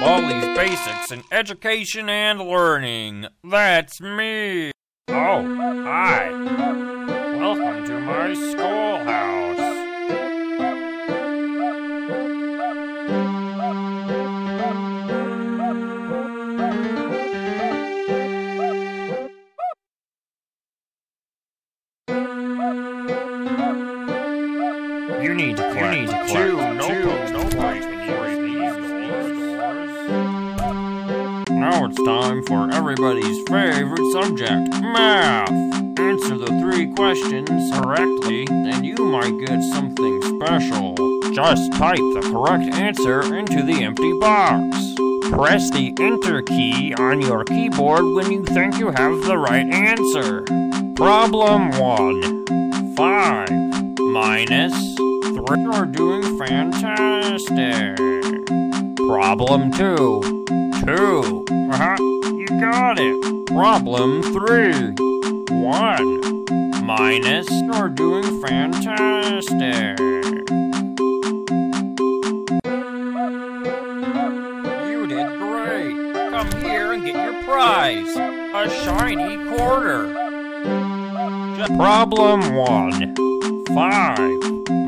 Baldi's Basics in Education and Learning. That's me. Oh, hi. Welcome to my schoolhouse. You need to collect two. Now it's time for everybody's favorite subject, math. Answer the three questions correctly, and you might get something special. Just type the correct answer into the empty box. Press the Enter key on your keyboard when you think you have the right answer. Problem 1. 5 minus 3. You're doing fantastic. Problem 2. 2. You got it. Problem 3. 1 minus. You're doing fantastic. You did great. Come here and get your prize. A shiny quarter. Problem 1. 5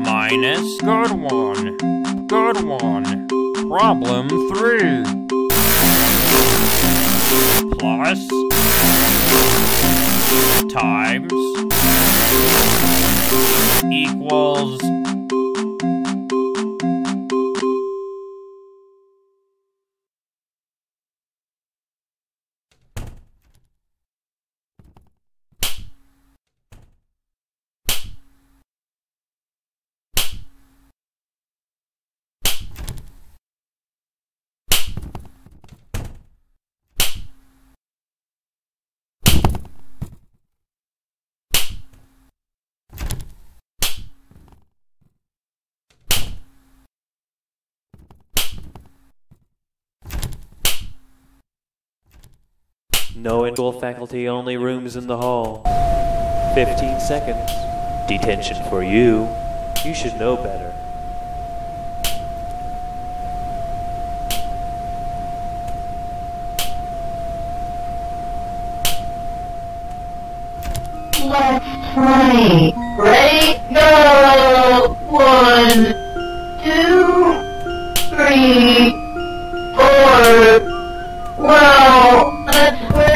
minus. Good one. Good one. Problem 3. Plus, times, equals. No in-school faculty, only rooms in the hall. 15 seconds. Detention for you. You should know better. Let's play. Ready, go! 1, 2, 3, 4. Wow! Let's play.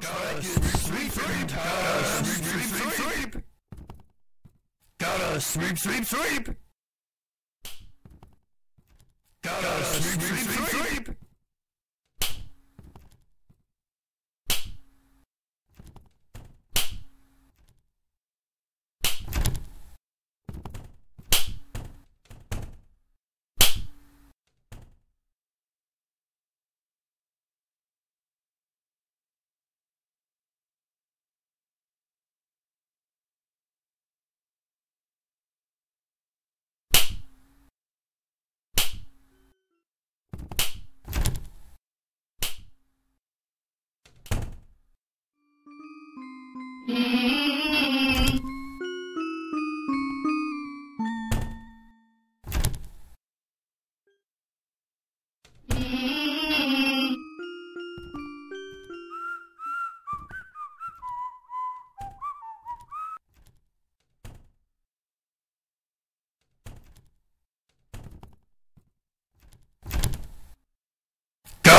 Gotta get sleep, sleep, gotta sleep, sleep, sleep, gotta sleep, sleep, sleep, gotta sleep, sleep, sleep,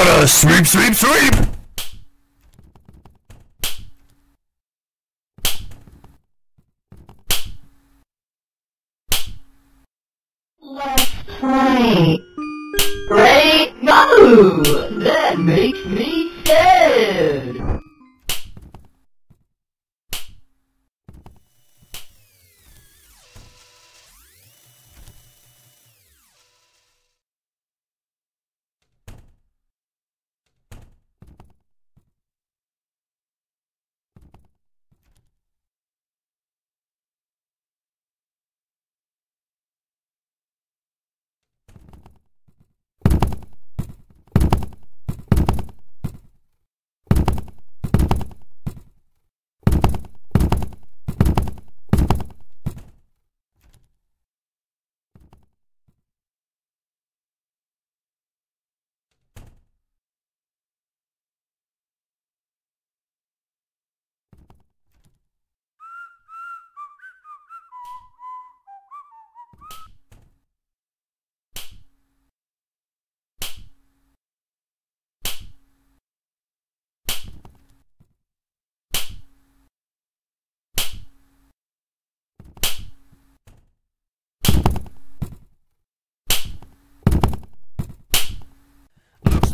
gotta sweep, sweep, sweep! Let's play. Ready? Go! That makes me scared!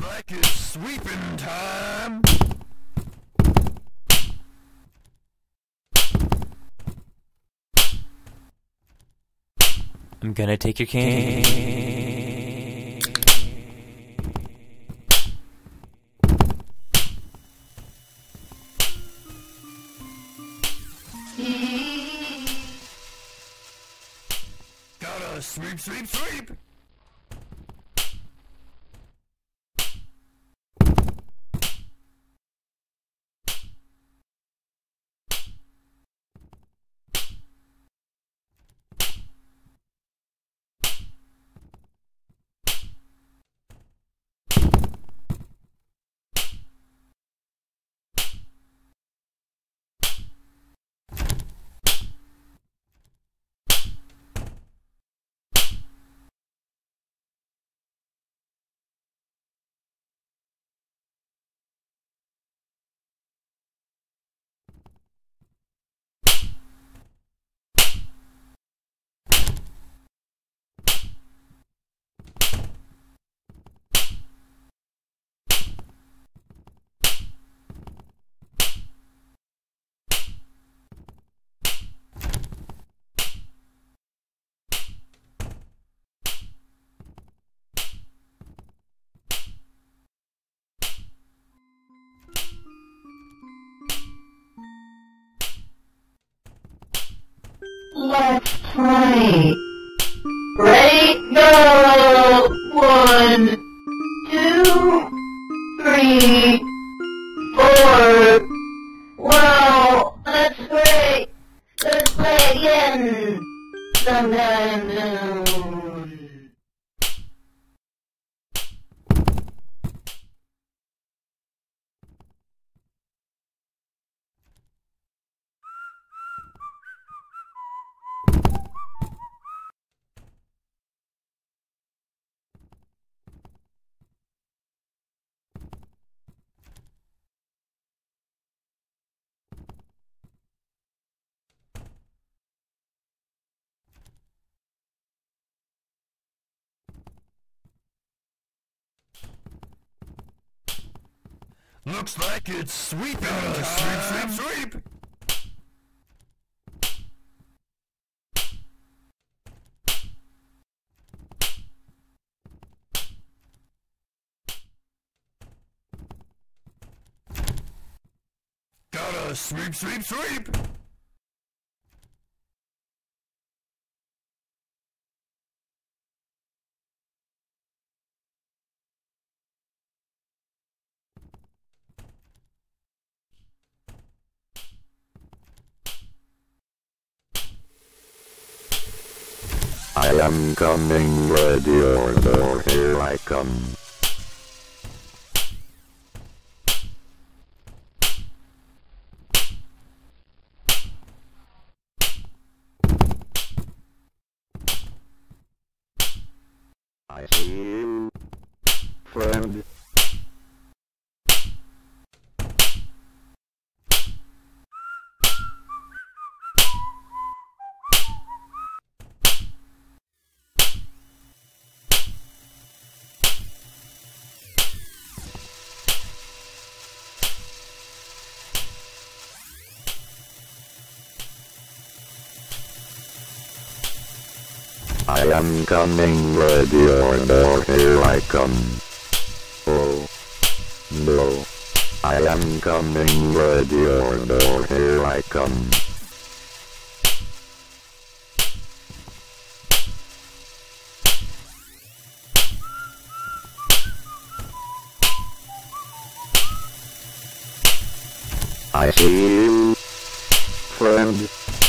Like it's sweeping time! I'm gonna take your cane. Gotta sweep, sweep, sweep! Let's play. Ready? Go! 1, 2, 3, 4. Wow! That's great! Let's play again! Sometime soon. Looks like it's sweeping time. Sweep, sweep, sweep! Gotta sweep, sweep, sweep! I am coming, ready or no, here I come. I see you, friend. I am coming, ready order, here I come. Oh, no. I am coming, ready order, here I come. I see you, friend.